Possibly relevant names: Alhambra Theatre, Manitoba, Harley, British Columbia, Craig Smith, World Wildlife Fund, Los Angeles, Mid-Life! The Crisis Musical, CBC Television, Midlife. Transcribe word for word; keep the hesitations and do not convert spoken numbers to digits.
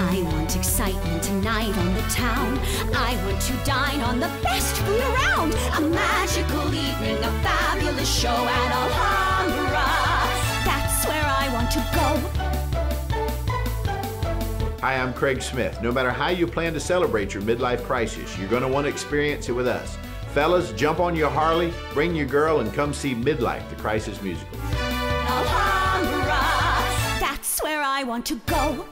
I want excitement tonight on the town. I want to dine on the best food around. A magical evening, a fabulous show at Alhambra. That's where I want to go. Hi, I'm Craig Smith. No matter how you plan to celebrate your midlife crisis, you're going to want to experience it with us. Fellas, jump on your Harley, bring your girl, and come see Midlife, the Crisis Musical. Alhambra, that's where I want to go.